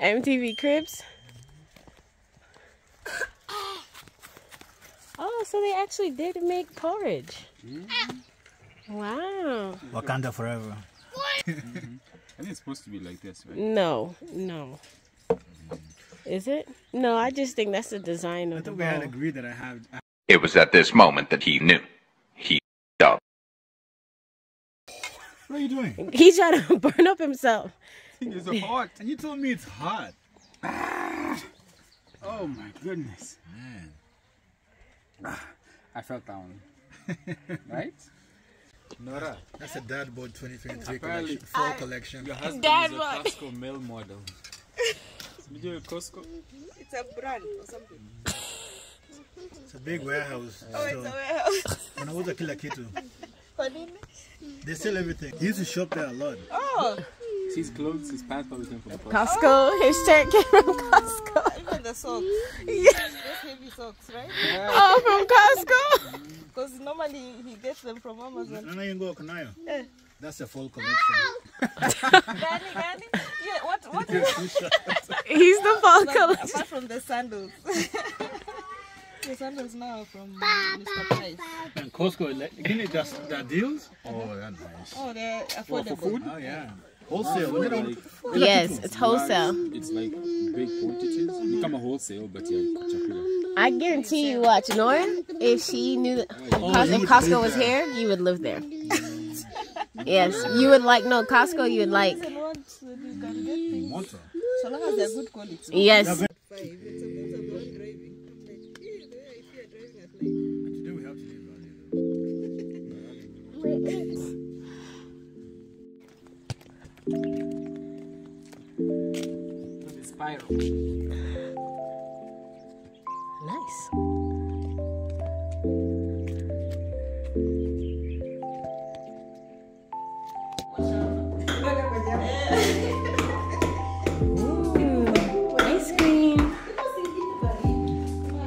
MTV Cribs. Oh, so they actually did make porridge. Mm-hmm. Wow. Wakanda forever. Mm-hmm. I think it's supposed to be like this, right? No, no. Is it? No, I just think that's the design of the bowl. I thought we had agreed that I have. It was at this moment that he knew. He up. What are you doing? He's trying to burn up himself. It's hot. And you told me it's hot. Oh my goodness. Man. I felt that one. Right? Nora, that's a dad bod 2023 collection. Fall collection. Your husband dad is a Costco male model. Did you do a Costco? It's a brand or something. It's a big warehouse. Oh, so it's a warehouse. When I was a killer kid, they sell everything. He used to shop there a lot. Oh. His clothes, his pants probably came from Costco. Oh. His shirt came from Costco. Even the socks. Yeah. Those heavy socks, right? Yeah. Oh, from Costco. Because normally he gets them from Amazon. That's a full collection. Gani. Yeah, what is that? He's the full collection. Apart from the sandals. The sandals now are from Mr. Price. And Costco, can you just their deals? Oh, that's nice. Oh, they're affordable. Well, for food? Oh, yeah. Wholesale. Oh, yes, it's wholesale. It's like big quantities. You become a wholesale, but yeah. I guarantee you, watch Nora. If she knew that if Costco was here, you would live there. Yes, you would like Costco. You would like. So long as they're good quality. Yes. Nice. Ooh, ice cream. Ice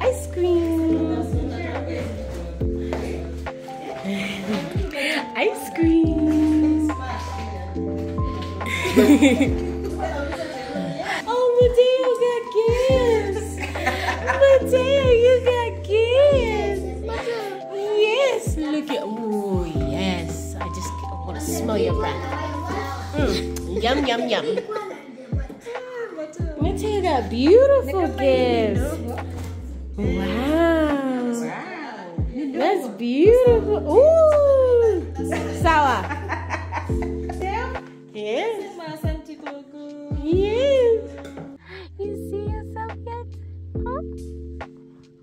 cream. Ice cream. Mateo, you got kids. Yes, look at. Oh yes, I just want to smell your breath. Yum yum yum. Mateo got beautiful gifts. Wow, that's beautiful. Ooh, sour. Yes. Yes. You see yourself yet? Huh?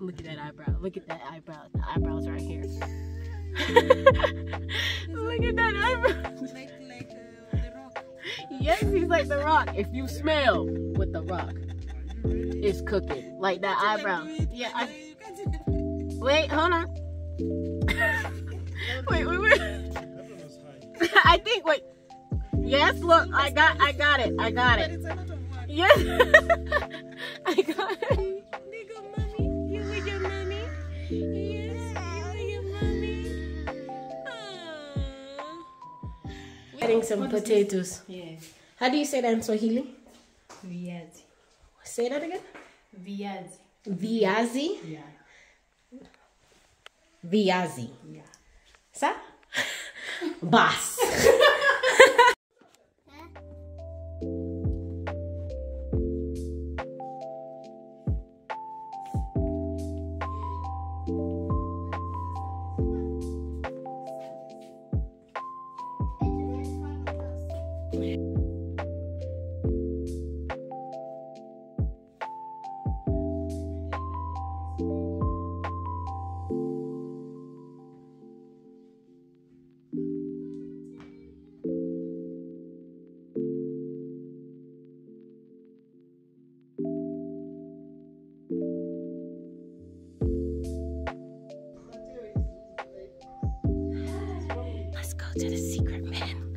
Look at that eyebrow. Look at that eyebrow. The eyebrow's right here. Look at that eyebrow. Like the rock. Yes, he's like the rock. If you smell with the rock, it's cooking. Like that eyebrow. Yeah. Wait, hold on. Wait. I think. Wait. Yes. Look, I got it. Yes. I got it. Adding some potatoes. Yeah. How do you say that in Swahili? Viazi. Say that again. Viazi. Viazi. Yeah. Viazi. Yeah. Sa? Bas. To the secret man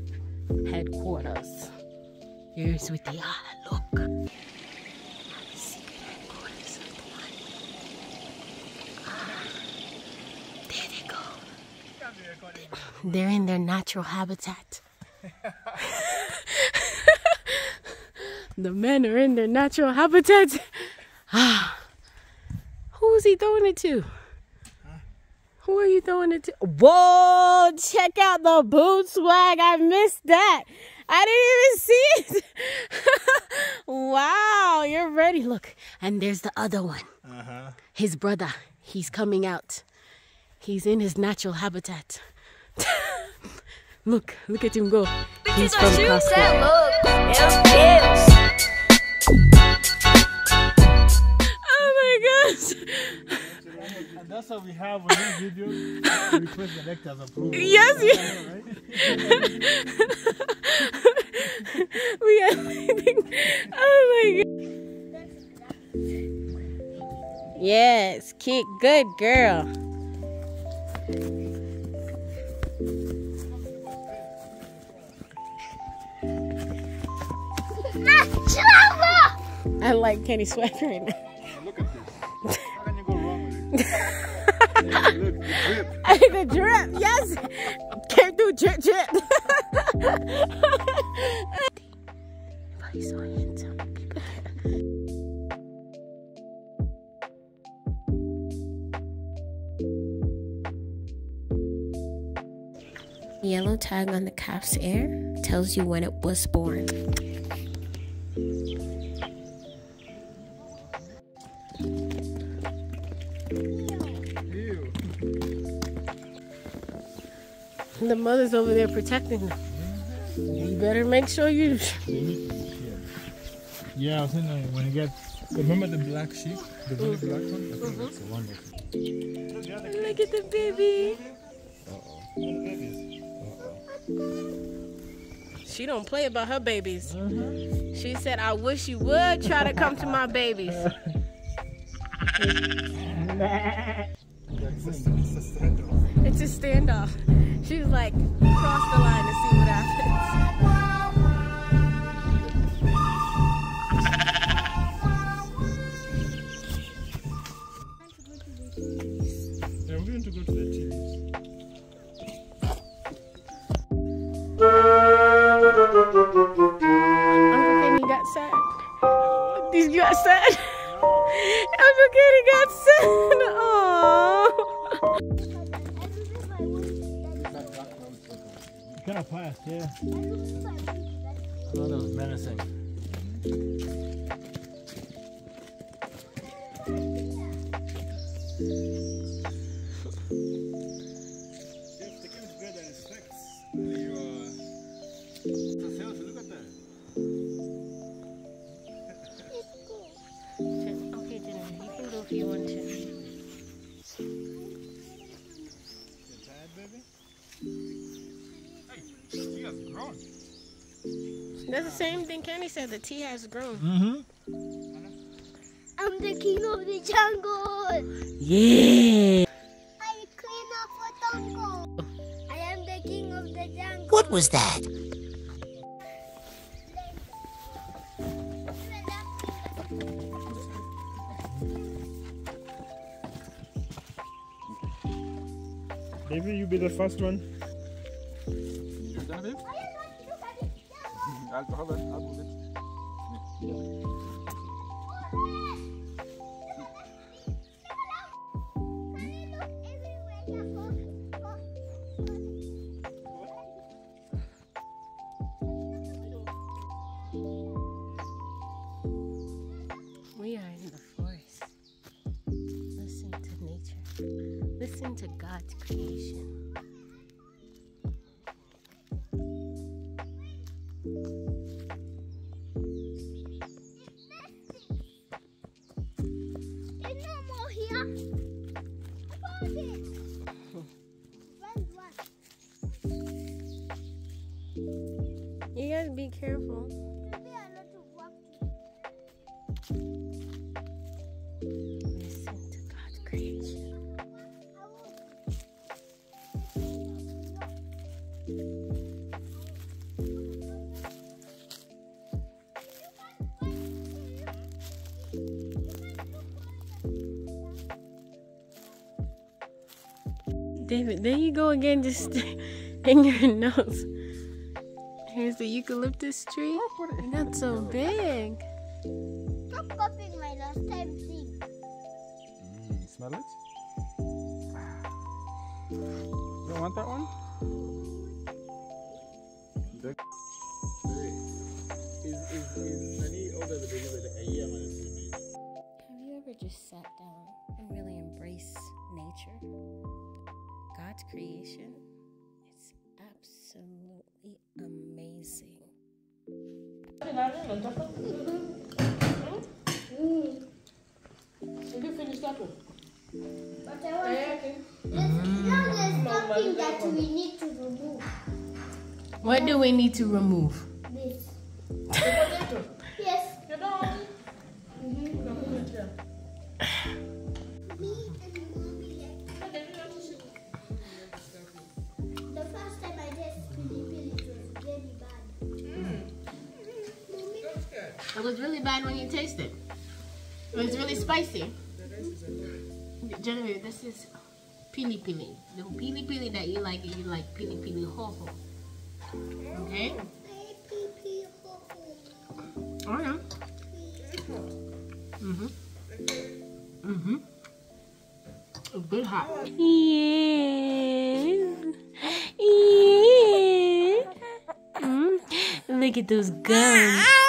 headquarters. Here's what they are. Look, the secret headquarters of the one. There they go. They're in their natural habitat. The men are in their natural habitats. Ah, who's he throwing it to? Huh? Who are you throwing it to? Whoa, check out the boot swag. I missed that. I didn't even see it. Wow, you're ready. Look, and there's the other one. Uh-huh. His brother. He's coming out. He's in his natural habitat. Look at him go. He's from Costco. Oh my gosh. And that's what we have on this video. We request the lectors approval. Yes, yes. We are leaving. Oh my god. Yes, kick. Good girl. I like Kenny Swag right now. Look at this. How can you go wrong with it? Look, the drip. The drip, yes. Can't do drip, drip. But he's so handsome. The yellow tag on the calf's ear tells you when it was born. The mother's over there protecting them. You better make sure you. Yeah, I was saying when you get. Remember the black sheep? The very black one? I think that's the one. Look at the baby. She don't play about her babies. She said, I wish you would try to come to my babies. It's a standoff. She's like, cross the line and see what happens. Yeah, we're going to go to the cheese. Uncle Kenny got sad. These got sad. Uncle Kenny got sad. Aww. Kind of fast, yeah. Oh, that was menacing. If the kid's better respects your self, look at that. Okay, dinner, you can go if you want to. That's the same thing Kenny said, the tea has grown. I'm the king of the jungle. Yeah. I clean up for jungle. I am the king of the jungle. What was that? Maybe you be the first one. You done it? I'll hold it, I'll hold it. We are in the forest. Listen to nature. Listen to God's creation. You guys be careful. Listen to God's creation. David, there you go again, just in your nose. Here's the eucalyptus tree. Not so big. Stop copying my last time thing. Smell it? You don't want that one? Have you ever just sat down and really embraced nature? God's creation? It's absolutely amazing. Did you finish that one? But I want there's something that we need to remove. What do we need to remove? This. Yes. You don't want it? Me and Mommy like that. The first time I just pili-pili, it was really bad. It was really bad when you tasted it. It was really spicy. Generally, this is pili pili. The pili pili that you like pili pili ho ho. Okay? Oh, yeah. A good hot. Yeah. Yeah. Look at those gums.